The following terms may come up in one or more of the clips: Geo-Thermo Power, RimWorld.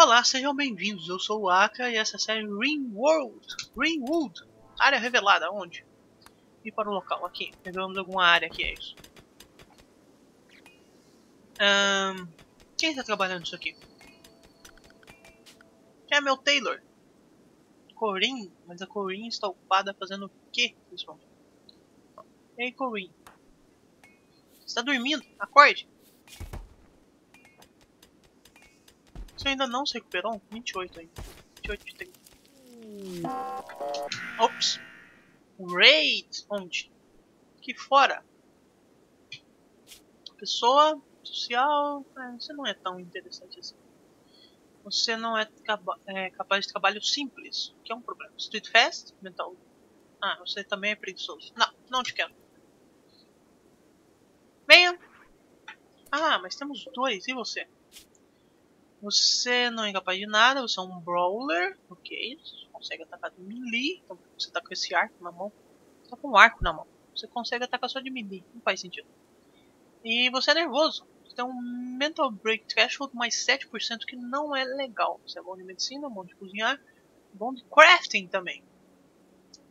Olá, sejam bem-vindos, eu sou o Aka e essa é a série RimWorld, área revelada, onde? E para o local, aqui, revelamos alguma área aqui, é isso. Quem está trabalhando nisso aqui? É meu Taylor. Corinne, mas a Corinne está ocupada fazendo o quê, pessoal? Ei, Corinne. Está dormindo, acorde. Você ainda não se recuperou? 28 ainda. 28 de 30. Ops. Raid. Onde? Aqui fora. Pessoa. Social. Você não é tão interessante assim. Você não é, capaz de trabalho simples. Que é um problema. Street Fest. Mental. Ah, você também é preguiçoso. Não, não te quero. Venha. Ah, mas temos dois. E você? Você não é capaz de nada, você é um brawler, ok, você consegue atacar de melee, então você tá com esse arco na mão, você tá com um arco na mão, você consegue atacar só de melee, não faz sentido. E você é nervoso, você tem um mental break threshold mais 7%, que não é legal, você é bom de medicina, bom de cozinhar, bom de crafting também.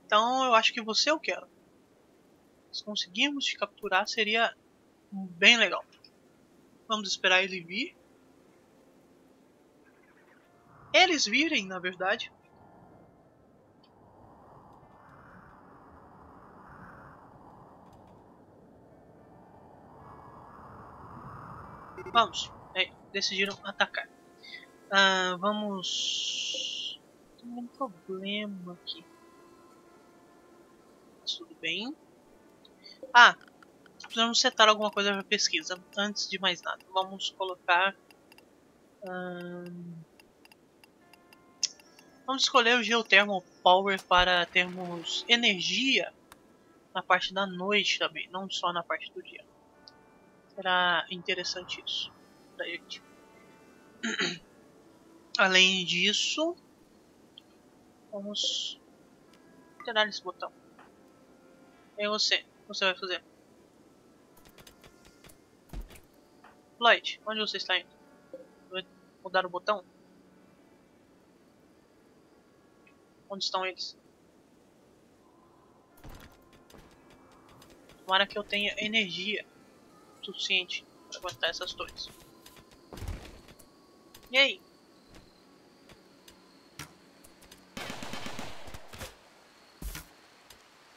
Então eu acho que você eu quero. Se conseguirmos te capturar seria bem legal. Vamos esperar ele vir. Eles virem, na verdade. Vamos. É, decidiram atacar. Vamos... Tem um problema aqui. Tudo bem. Ah, precisamos setar alguma coisa para pesquisa. Antes de mais nada, vamos colocar... Vamos escolher o Geo-Thermo Power para termos energia na parte da noite também, não só na parte do dia. Será interessante isso pra gente. Além disso, vamos tirar esse botão. E você? O que você vai fazer? Light, onde você está indo? Vou mudar o botão? Onde estão eles? Tomara que eu tenha energia suficiente para aguentar essas torres. E aí?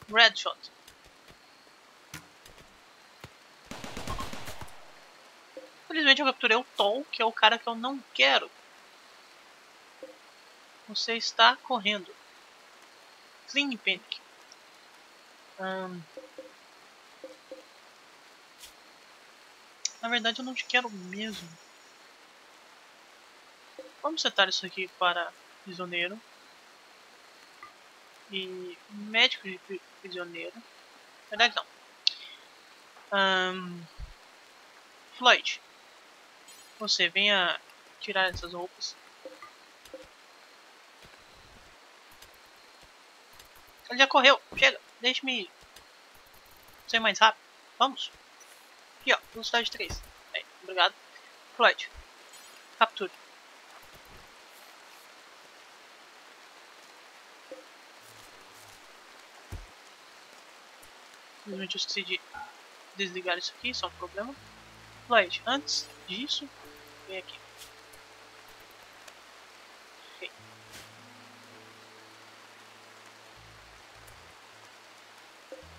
Redshot. Felizmente eu capturei o Tom, que é o cara que eu não quero. Você está correndo. Clean Panic. Na verdade eu não te quero mesmo. Vamos setar isso aqui para prisioneiro. E médico de prisioneiro. Na verdade não. Floyd. Você venha tirar essas roupas. Ele já correu, chega, deixe-me ser mais rápido, vamos. Aqui ó, velocidade 3. Aí, obrigado. Floyd, capture. Infelizmente eu esqueci de desligar isso aqui, isso é um problema. Floyd, antes disso, vem aqui.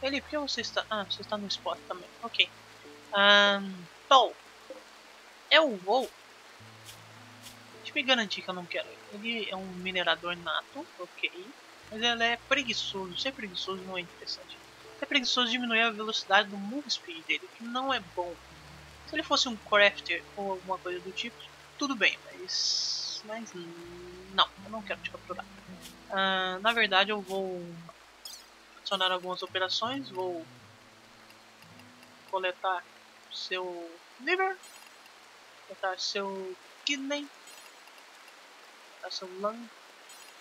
Ele, por que você está... Ah, você está no spot também. Ok. Tol. Eu vou... Deixa eu me garantir que eu não quero ele. Ele é um minerador nato. Ok. Mas ele é preguiçoso. Ser preguiçoso não é interessante. Ser preguiçoso diminui a velocidade do move speed dele, que não é bom. Se ele fosse um crafter ou alguma coisa do tipo, tudo bem. Mas não. Eu não quero te capturar. Na verdade, eu vou... adicionar algumas operações, vou coletar seu liver, coletar seu kidney, coletar seu lung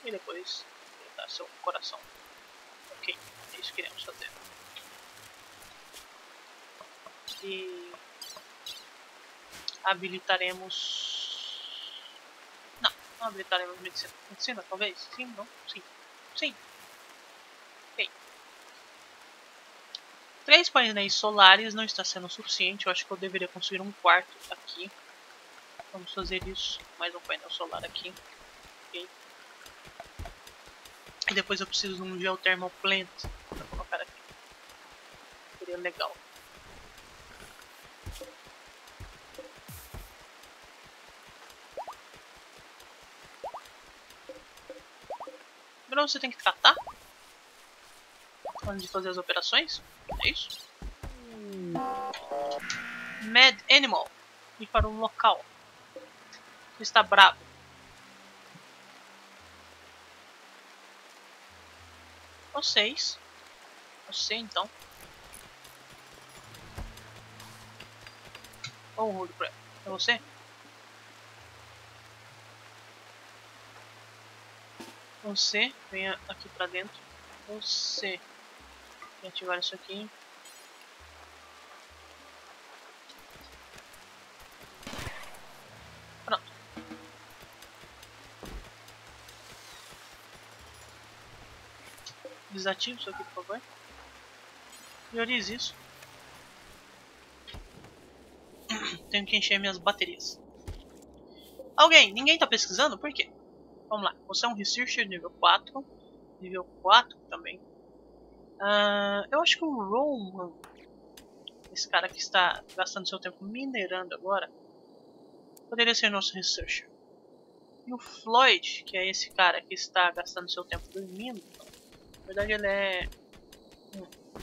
e depois coletar seu coração. Ok, é isso que iremos fazer. E habilitaremos... Não, habilitaremos medicina, talvez? Sim, não? Sim. Sim. Ok. 3 painéis solares não está sendo o suficiente. Eu acho que eu deveria construir um quarto aqui. Vamos fazer isso. Mais um painel solar aqui. Ok. E depois eu preciso de um Geo-Thermo Plant para colocar aqui. Seria legal. Primeiro você tem que tratar antes de fazer as operações. É isso. Mad Animal. E para um local. Ele está bravo. Vocês. Você então. Olha o rolo pra ela. É você? Você, venha aqui pra dentro. Você. Vou ativar isso aqui. Pronto. Desative isso aqui, por favor. Priorize isso. Tenho que encher minhas baterias. Alguém? Ninguém tá pesquisando? Por quê? Vamos lá, você é um Researcher nível 4. Nível 4 também. Eu acho que o Roman, esse cara que está gastando seu tempo minerando agora, poderia ser nosso Researcher. E o Floyd, que é esse cara que está gastando seu tempo dormindo, na verdade ele é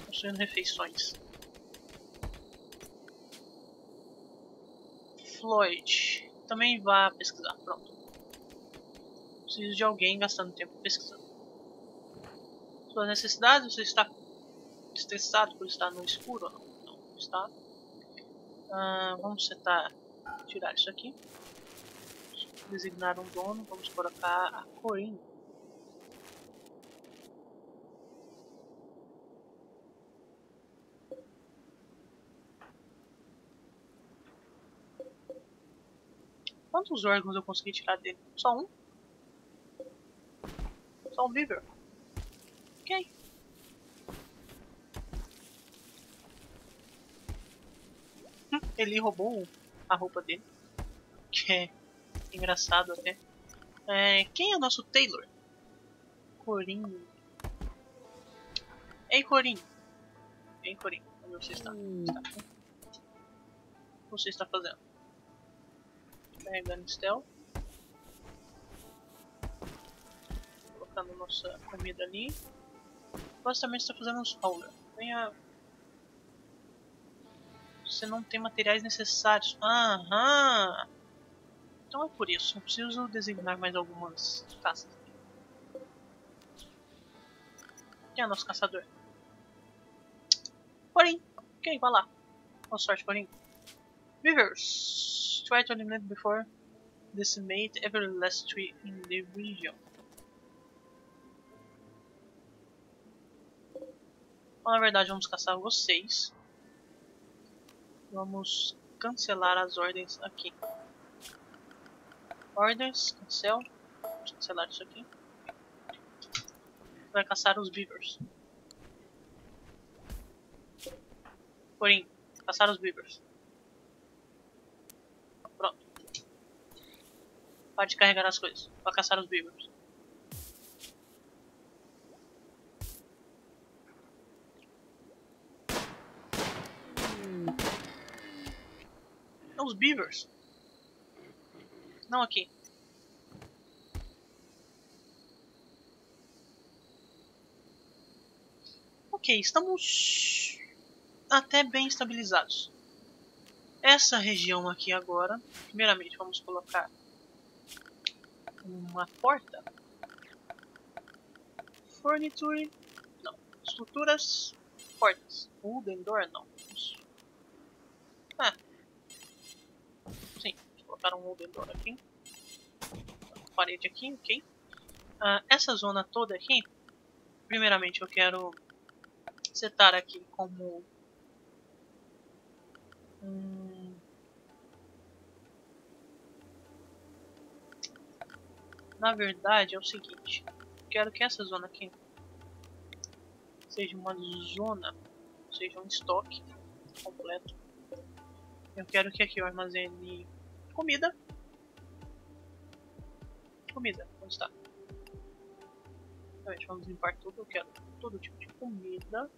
construindo refeições. Floyd, também vá pesquisar, pronto. Preciso de alguém gastando tempo pesquisando. Suas necessidades, você está estressado por estar no escuro ou não? Não está. Vamos tentar tirar isso aqui. Designar um dono, vamos colocar a Corinne. Quantos órgãos eu consegui tirar dele? Só um? Só um viver. Ok. Ele roubou a roupa dele. Que é engraçado até. Quem é o nosso Taylor? Corinne. Ei, Corinne. Ei, Corinne. Onde você está? O que você está fazendo? Carregando Estel. Colocando nossa comida ali. Basicamente está fazendo uns hauler. Venha. Você não tem materiais necessários. Aham! Então é por isso. Eu preciso designar mais algumas caças aqui. Quem é nosso caçador? Corinne! Ok, vai lá. Boa sorte, Corinne. Rivers! Try to eliminate before decimate every last tree in the region. Bom, na verdade vamos caçar vocês. Vamos cancelar as ordens aqui. Ordens, cancel. Vamos cancelar isso aqui. Vai caçar os beavers. Porém, caçar os beavers. Pode carregar as coisas, para caçar os beavers. Não, os beavers. Não aqui. Ok, estamos até bem estabilizados. Essa região aqui agora, primeiramente vamos colocar uma porta. Furniture. Não. Estruturas. Portas. Wooden door. Não. Ah. Sim. Vou colocar um wooden door aqui. Parede aqui. Ok. Essa zona toda aqui. Primeiramente eu quero setar aqui como Na verdade é o seguinte, eu quero que essa zona aqui seja uma zona, seja um estoque completo. Eu quero que aqui eu armazene comida. Comida, onde está? Então, vamos limpar tudo, eu quero todo tipo de comida.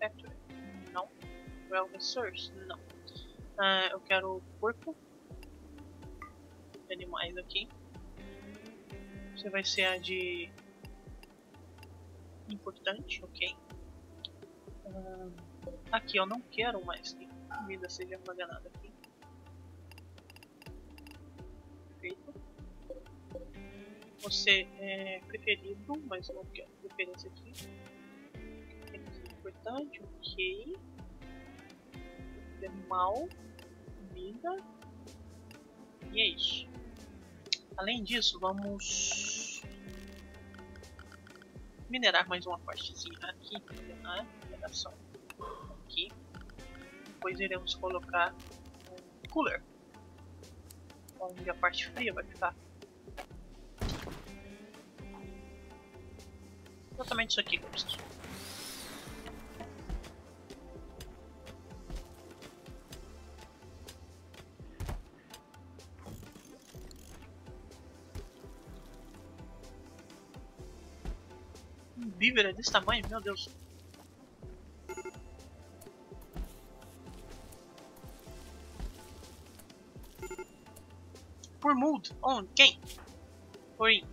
Factory? Não. Well Resource? Não. Eu quero porco. Animais aqui. Você vai ser a de importante, ok. Aqui eu não quero mais que comida seja armazenada aqui. Perfeito. Você é preferido, mas eu não quero preferência aqui. É importante, ok. Animal, comida. E é isso. Além disso, vamos minerar mais uma partezinha aqui, né? Mineração aqui. Depois iremos colocar um cooler, onde a parte fria vai ficar. Exatamente isso aqui que eu preciso. Beaver é desse tamanho, meu Deus. Por mood, on quem? Oi.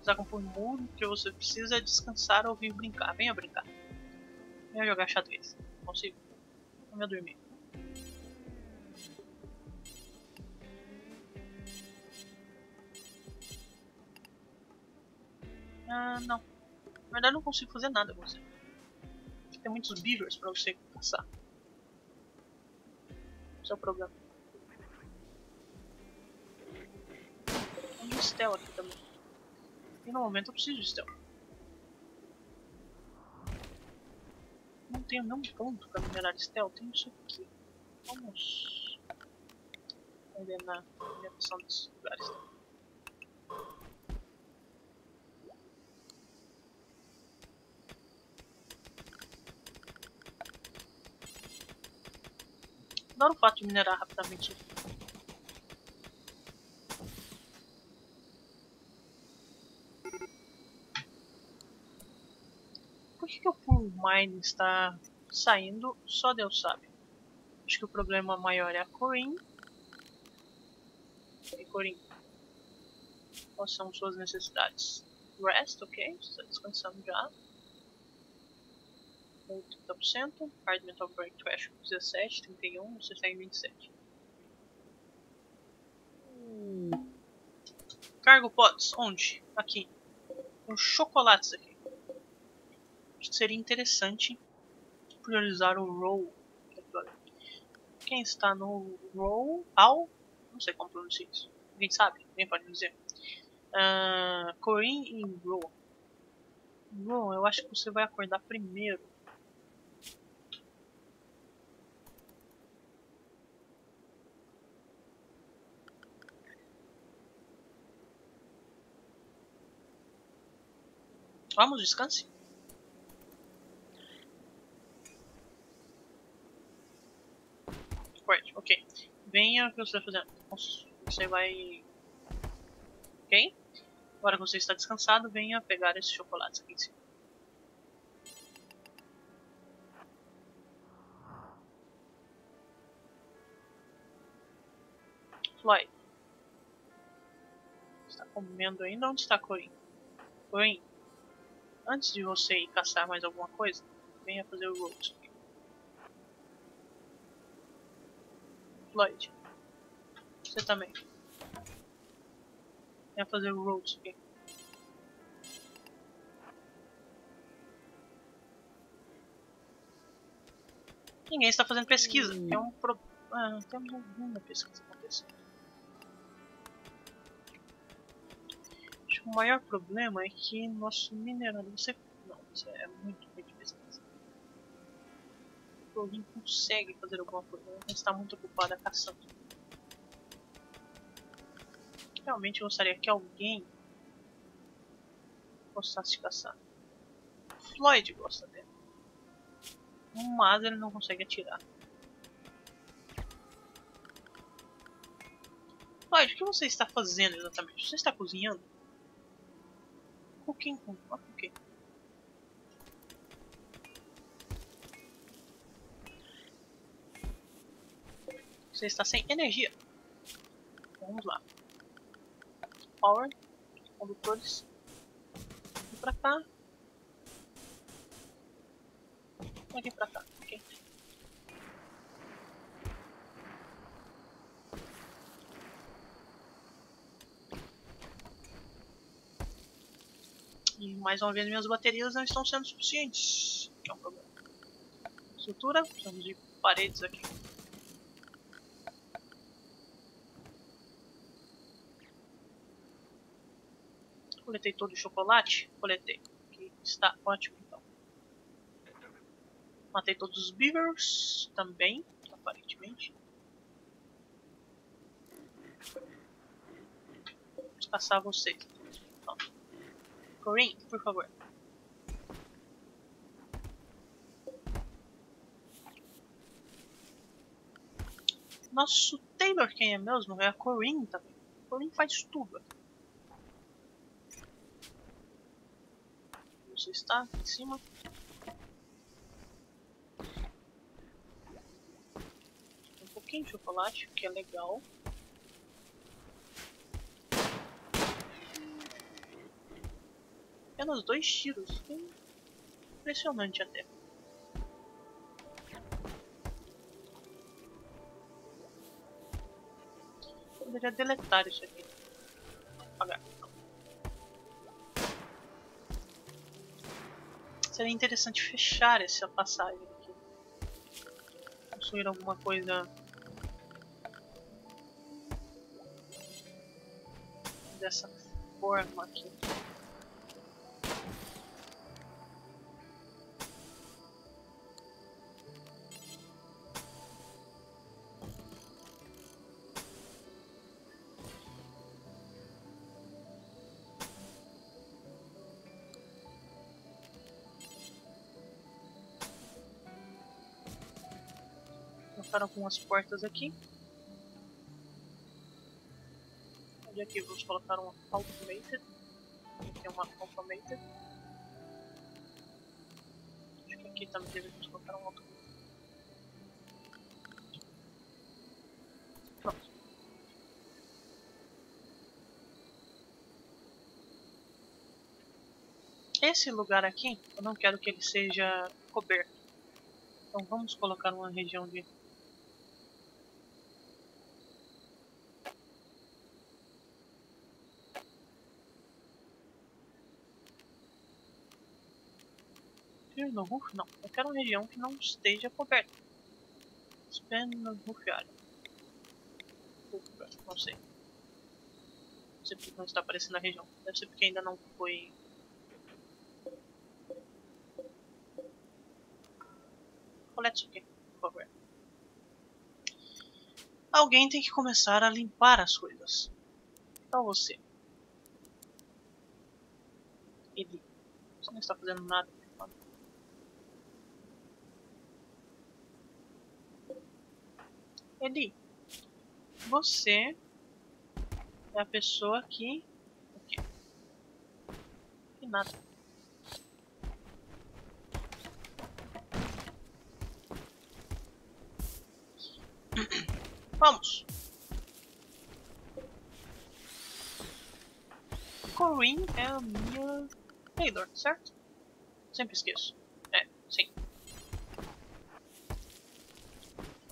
Está com por mood que você precisa descansar ou vir brincar. Venha brincar. Venha jogar xadrez. Consigo? Venha dormir. Não. Na verdade, eu não consigo fazer nada com você. Tem muitos beavers pra você caçar. Esse é o problema. Tem um stealth aqui também. E no momento eu preciso de stealth. Não tenho nenhum ponto pra minerar stealth. Tem isso aqui. Vamos ordenar a mineração desses lugares também. Adoro o fato de minerar rapidamente. Por que o pool mine está saindo? Só Deus sabe. Acho que o problema maior é a Corin. E Corin, quais são suas necessidades? Rest, ok. Você está descansando já. 30%, Hard Metal Break Trash 17, 31, você está em 27. Cargo Pods, onde? Aqui. Com chocolates aqui. Acho que seria interessante priorizar o Roll. Quem está no Roll? Ao? Não sei como pronunciar isso. Ninguém sabe, ninguém pode dizer. Corin e Roll. Roll, eu acho que você vai acordar primeiro. Vamos, descanse. Right, ok. Venha, o que você vai fazer? Você vai... Ok? Agora que você está descansado, venha pegar esses chocolates aqui em cima. Floyd. Está comendo ainda? Onde está Corin? Corin. Antes de você ir caçar mais alguma coisa, venha fazer o road. Floyd, você também. Venha fazer o road aqui. Ninguém está fazendo pesquisa. Tem um problema. Ah, temos alguma pesquisa acontecendo. O maior problema é que nosso minerador não, isso é muito ruim de pesquisa. Alguém consegue fazer alguma coisa, mas está muito ocupada caçando. realmente gostaria que alguém gostasse de caçar. Floyd gosta dele, mas ele não consegue atirar. Floyd, o que você está fazendo exatamente? Você está cozinhando? Cooking, ah, cooking. Você está sem energia. Vamos lá. Power, condutores. Vem pra cá. Vem pra cá, ok. E mais uma vez minhas baterias não estão sendo suficientes. Que é um problema. Estrutura, precisamos de paredes aqui. Coletei todo o chocolate? Coletei. Aqui está ótimo então. Matei todos os beavers também, aparentemente. Vou caçar vocês. Então. Corinne, por favor. Nosso Taylor quem é mesmo? É a Corinne também. Corinne faz tudo. Você está em cima. Um pouquinho de chocolate, que é legal. Apenas 2 tiros. Impressionante até. Poderia deletar isso aqui. Apagar. Seria interessante fechar essa passagem aqui. Construir alguma coisa dessa forma aqui. Algumas portas aqui. E aqui vamos colocar uma automated. Aqui é uma automated. Acho que aqui também devemos colocar uma automated. Pronto. Esse lugar aqui, eu não quero que ele seja coberto. Então vamos colocar uma região de no roof? Não, eu quero uma região que não esteja coberta. Expand no roof area. Não sei. Não sei porque não está aparecendo a região. Deve ser porque ainda não foi. Colete isso aqui, por favor. Alguém tem que começar a limpar as coisas. Então você. Ele. Você não está fazendo nada. Eli, você é a pessoa que... Aqui. Que nada. Vamos! Corinne é a minha Taylor, certo? Sempre esqueço. É, sim.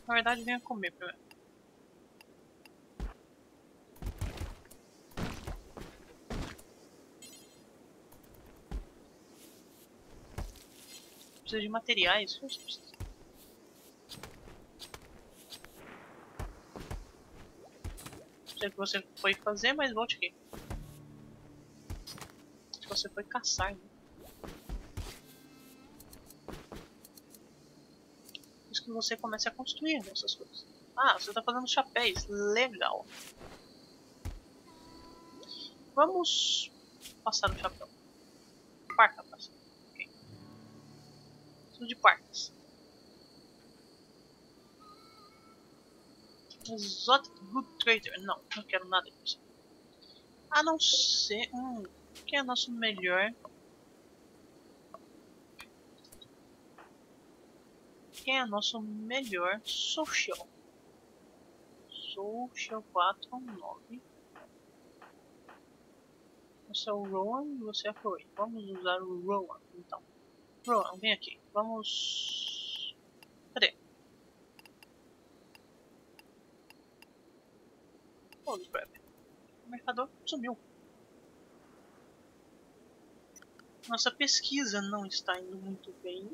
Na verdade, venha comer primeiro. Precisa de materiais? Não sei o que você foi fazer, mas volte aqui. Se você foi caçar, né? Que você comece a construir essas coisas. Ah, você está fazendo chapéus. Legal. Vamos passar no chapéu. Parca, parceiro. Ok. Preciso de parcas. Exotic Good Trader. Não, não quero nada disso. A não ser que é nosso melhor. Quem é nosso melhor social? Social 49. Você é o Rowan e você é a Chloe. Vamos usar o Rowan então. Rowan, vem aqui. Vamos. Cadê? Oh, o mercador sumiu. Nossa pesquisa não está indo muito bem.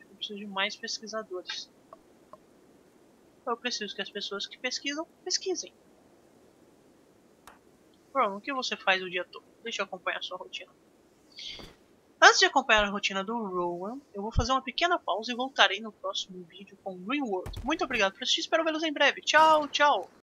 Eu preciso de mais pesquisadores. Eu preciso que as pessoas que pesquisam, pesquisem. Bruno, o que você faz o dia todo? Deixa eu acompanhar a sua rotina. Antes de acompanhar a rotina do Rowan, eu vou fazer uma pequena pausa e voltarei no próximo vídeo com RimWorld. Muito obrigado por assistir, espero vê-los em breve. Tchau, tchau!